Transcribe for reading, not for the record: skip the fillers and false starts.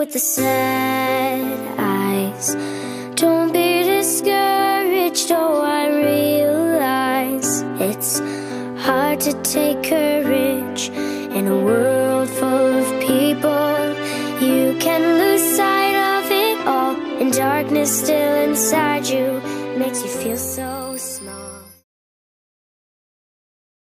with the sad eyes. Don't be discouraged, oh I realize it's hard to take courage in a world full of people. You can lose sight of it all, and darkness still inside you makes you feel so sad.